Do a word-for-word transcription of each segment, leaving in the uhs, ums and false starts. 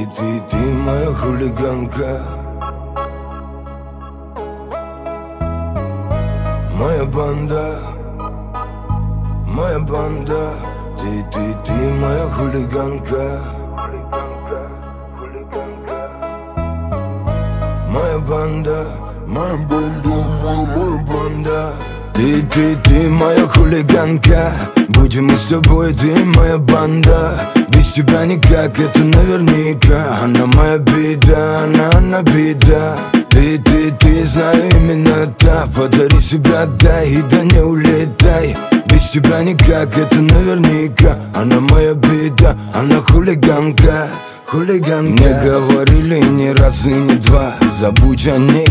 Ты, ты, ты моя хулиганка, моя банда, моя банда. Ты, ты, ты моя хулиганка, моя банда, моя банда, моя банда. Ты, ты, ты моя хулиганка, будем мы с тобой, ты моя банда. Без тебя никак, это наверняка. Она моя беда, она, она беда. Ты, ты, ты, знаю именно та. Подари себя, дай, и да не улетай. Без тебя никак, это наверняка. Она моя беда, она хулиганка, хулиганка. Мне говорили ни раз и ни два, забудь о ней,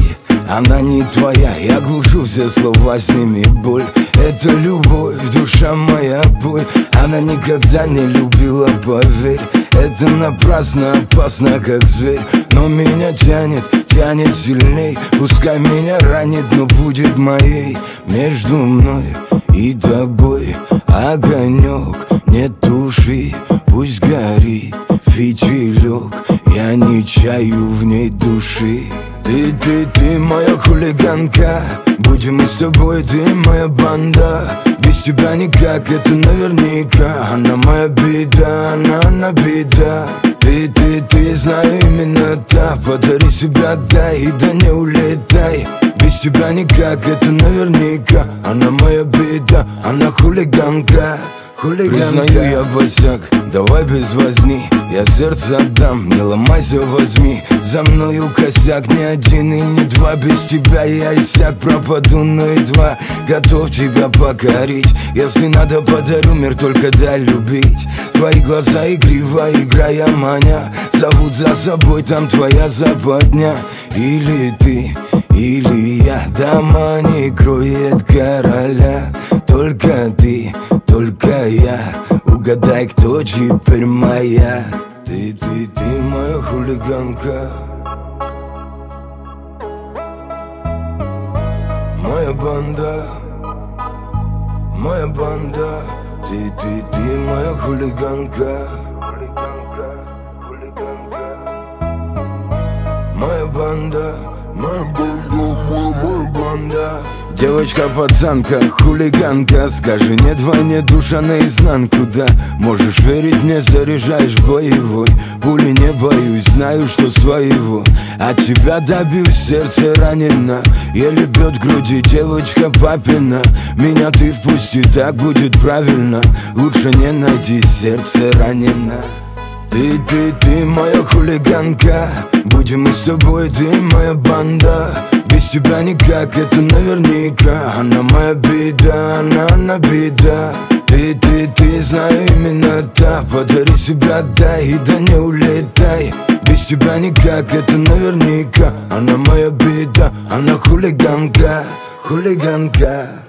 она не твоя. Я глушу все слова, сними боль. Это любовь, душа моя, боль. Она никогда не любила, поверь. Это напрасно, опасно, как зверь. Но меня тянет, тянет сильней. Пускай меня ранит, но будет моей. Между мной и тобой огонек, не туши, пусть горит фитилек. Я не чаю в ней души. Ты, ты, ты моя хулиганка, будем мы с тобой, ты моя банда. Без тебя никак, это наверняка. Она моя беда, она, она беда. Ты, ты, ты, знаю именно та. Подари себя, дай, и да не улетай. Без тебя никак, это наверняка. Она моя беда, она хулиганка, хулиганка. Признаю, я босяк, давай без возни. Я сердце отдам, не ломайся, возьми. За мною косяк, ни один и ни два. Без тебя я иссяк, пропаду, но едва готов тебя покорить. Если надо, подарю мир, только дай любить. Твои глаза игриво, играя маня, зовут за собой, там твоя западня. Или ты, или я, дома не кроет короля. Только ты, только я, угадай, кто теперь моя. Ты, ты, ты моя хулиганка, моя банда, моя банда. Ты, ты, ты моя хулиганка, моя банда, моя банда, моя банда. Девочка-пацанка, хулиганка, скажи, нет войне, душа наизнанку, да. Можешь верить мне, заряжаешь боевой. Пули не боюсь, знаю, что своего от тебя добьюсь, сердце ранено. Еле бьет в груди девочка папина. Меня ты впусти, так будет правильно. Лучше не найди, сердце ранено. Ты, ты, ты моя хулиганка, будем мы с тобой, ты моя банда. Без тебя никак, это наверняка. Она моя беда, она, она беда. Ты, ты, ты, знаю именно та. Подари себя, дай, и да не улетай. Без тебя никак, это наверняка. Она моя беда, она хулиганка, хулиганка.